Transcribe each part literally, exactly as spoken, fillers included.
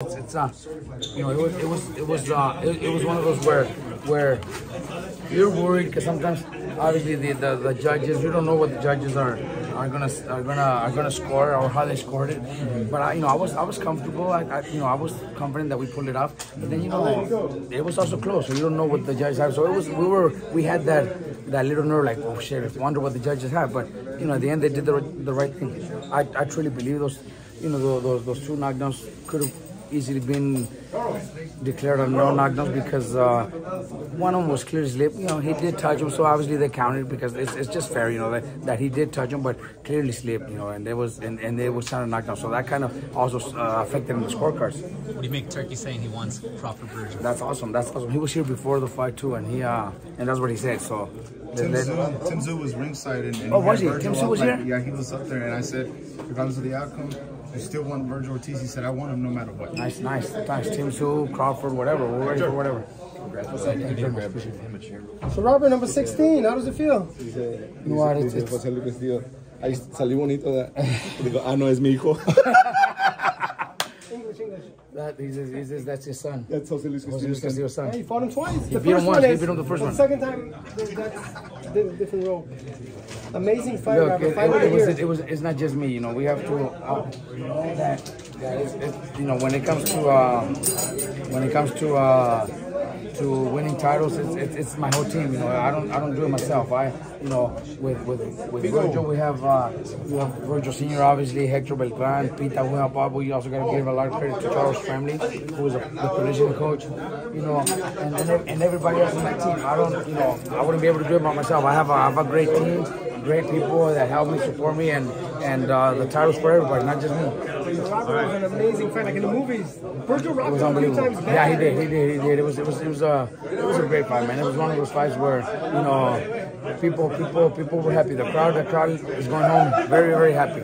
It's uh, you know, it was, it was, it was, uh, it, it was one of those where, where you're worried because sometimes, obviously, the, the the judges, you don't know what the judges are are gonna are gonna are gonna score or how they scored it. Mm-hmm. But I, you know, I was I was comfortable. I, I, you know, I was confident that we pulled it off. But then you know, it was also close, so you don't know what the judges have. So it was, we were, we had that that little nerve, like, oh shit, I wonder what the judges have. But you know, at the end, they did the the right thing. I I truly believe those, you know, those those, those two knockdowns could have easily been declared on no knockdowns because uh, one of them was clear as lip. You know, he did touch him, so obviously they counted because it's, it's just fair, you know, that, that he did touch him, but clearly slipped, you know, and there was and, and they was kind of knockdown. So that kind of also uh, affected him the scorecards. What do you make Turkey saying he wants Crawford Virgil? That's awesome. That's awesome. He was here before the fight too, and he uh, and that's what he said. So Tim Tszyu was ringside, and, and oh, was he? Tim Tszyu was here. Yeah, he was up there, and I said, regardless of the outcome, I still want Virgil Ortiz. He said, I want him no matter what. Nice, nice, nice. Tim Tszyu, Crawford, whatever. We're ready for whatever. So, Robert, number sixteen, how does it feel? No, I don't think Jose Luis, tío. Ahí salí bonito. Digo, ah, no, es mi hijo. English, English. That, he says, he says, that's his son. That's Jose Luis, your son. Yeah, he fought him twice. He beat him once. He beat him the first one. The second time, that's a different role. Amazing fight. Look, it, fight it, it, was, it, it was. It's not just me. You know, we have to. Uh, that, that is, it, you know, when it comes to uh, when it comes to uh, to winning titles, it's, it's it's my whole team. You know, I don't I don't do it myself. I you know with with with Virgil we have uh, we have Virgil Senior obviously, Hector Beltran, Pita Huhapu. You also got to give a lot of credit to Charles Framley, who is a collision coach. You know, and, and and everybody else on my team. I don't you know I wouldn't be able to do it by myself. I have a, I have a great team. Great people that help me, support me, and and uh, the titles for everybody, not just me. Robert was an amazing fight, like in the movies. Virgil rocked him a few times back. Yeah, he did, he did, he did. It was, it was, it was a, it was a great fight, man. It was one of those fights where you know, people, people, people were happy. The crowd, the crowd is going home very, very happy.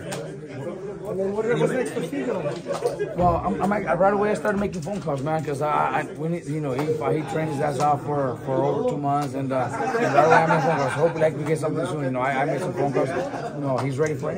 What was next for Steve? Well, I'm, I'm, I, right away I started making phone calls, man, because I, I when it, you know, he, he trained his ass off for, for over two months, and, uh, and right away I made phone calls. Hopefully, like, we get something soon. You know, I, I made some phone calls. You know, he's ready for it.